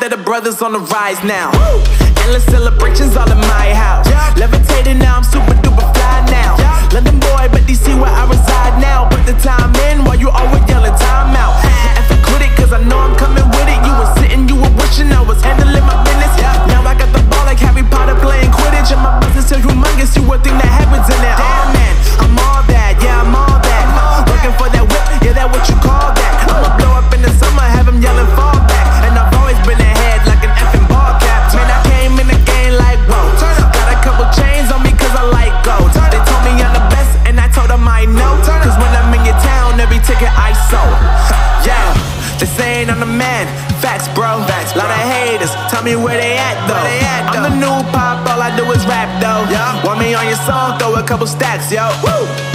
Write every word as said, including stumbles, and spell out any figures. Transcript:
proud that the brother's on the rise now. Woo! Endless celebrations all in my house. Yeah. Levitating now, I'm super duper fly now. Yeah. London boy, but D C where I reside now. Put the time in while you always yelling time out. And for Quidditch, cause I know I'm coming with it. You were sitting, you were wishing I was handling my business. Yeah. Now I got the ball like Harry Potter playing Quidditch. And my business is humongous, you would think that happens in it. Damn man, I'm all that, yeah, I'm all that. Working for that whip, yeah, that what you call that. I'ma blow up in the summer, have him yelling fall back. And I've always been ahead like an effing ball cap. Man, I came in the game like, whoa. Got a couple chains on me cause I like gold. They told me I'm the best and I told them I know. Cause when I'm in your town, every ticket I sold. Yeah, this ain't on the man. Facts, bro. Facts, bro. Lot of haters, tell me where they at though. Where they at, though? I'm the new pop, all I do is rap though. Yeah. Want me on your song, throw a couple stacks, yo. Woo!